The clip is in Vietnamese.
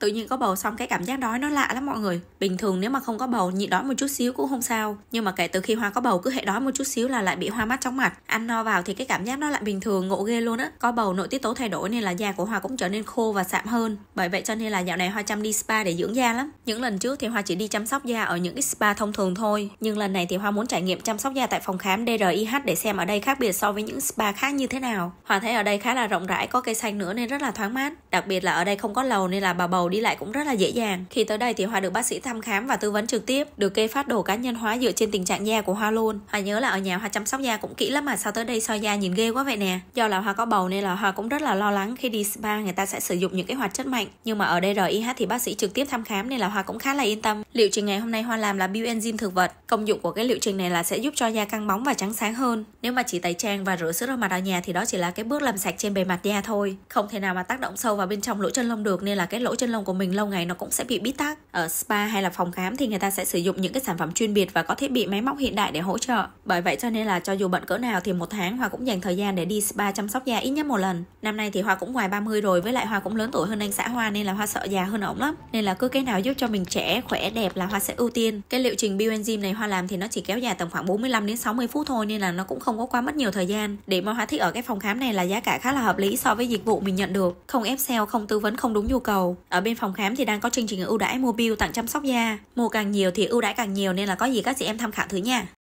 tự nhiên có bầu xong cái cảm giác đói nó lạ lắm mọi người. Bình thường nếu mà không có bầu nhịn đói một chút xíu cũng không sao, nhưng mà kể từ khi Hoa có bầu cứ hệ đói một chút xíu là lại bị Hoa mắt chóng mặt. Ăn no vào thì cái cảm giác nó lại bình thường, ngộ ghê luôn á. Có bầu nội tiết tố thay đổi nên là da của Hoa cũng trở nên khô và sạm hơn. Bởi vậy cho nên là dạo này Hoa chăm đi spa để dưỡng da lắm. Những lần trước thì Hoa chỉ đi chăm sóc da ở những cái spa thông thường thôi, nhưng lần này thì Hoa muốn trải nghiệm chăm sóc da tại phòng khám DR.YH để xem ở đây khác biệt so với những spa khác như thế nào. Hoa thấy ở đây khá là rộng rãi, có cây xanh nữa nên rất là thoáng mát. Đặc biệt là ở đây không có lầu nên là bà bầu đi lại cũng rất là dễ dàng. Khi tới đây thì Hoa được bác sĩ thăm khám và tư vấn trực tiếp, được kê phát đồ cá nhân hóa dựa trên tình trạng da của Hoa luôn. Hoa nhớ là ở nhà Hoa chăm sóc da cũng kỹ lắm mà sao tới đây soi da nhìn ghê quá vậy nè. Do là Hoa có bầu nên là Hoa cũng rất là lo lắng khi đi spa người ta sẽ sử dụng những cái hoạt chất mạnh, nhưng mà ở đây DR.YH thì bác sĩ trực tiếp thăm khám nên là Hoa cũng khá là yên tâm. Liệu trình ngày hôm nay Hoa làm là bio enzyme thực vật. Công dụng của cái liệu trình này là sẽ giúp cho da căng bóng và trắng sáng hơn. Nếu mà chỉ tẩy trang và rửa sữa rửa mặt ở nhà thì đó chỉ là cái bước làm sạch trên bề mặt da thôi, không thể nào mà tác động sâu vào bên trong lỗ chân lông được, nên là cái lỗ chân lông của mình lâu ngày nó cũng sẽ bị bít tắc. Ở spa hay là phòng khám thì người ta sẽ sử dụng những cái sản phẩm chuyên biệt và có thiết bị máy móc hiện đại để hỗ trợ. Bởi vậy cho nên là cho dù bận cỡ nào thì một tháng Hoa cũng dành thời gian để đi spa chăm sóc da ít nhất một lần. Năm nay thì Hoa cũng ngoài 30 rồi, với lại Hoa cũng lớn tuổi hơn anh xã Hoa nên là Hoa sợ già hơn ổng lắm. Nên là cứ cái nào giúp cho mình trẻ, khỏe, đẹp là Hoa sẽ ưu tiên. Cái liệu trình bio enzyme này Hoa làm thì nó chỉ kéo dài tầm khoảng 45 đến 60 phút thôi nên là nó cũng không có quá mất nhiều thời gian. Để mà Hoa thích ở cái phòng khám này là giá cả khá là hợp lý so với dịch vụ mình nhận được, không ép sale, không tư vấn không đúng nhu cầu. Ở bên phòng khám thì đang có chương trình ưu đãi mua bio tặng chăm sóc da, mua càng nhiều thì ưu đãi càng nhiều nên là có gì các chị em tham khảo thử nha.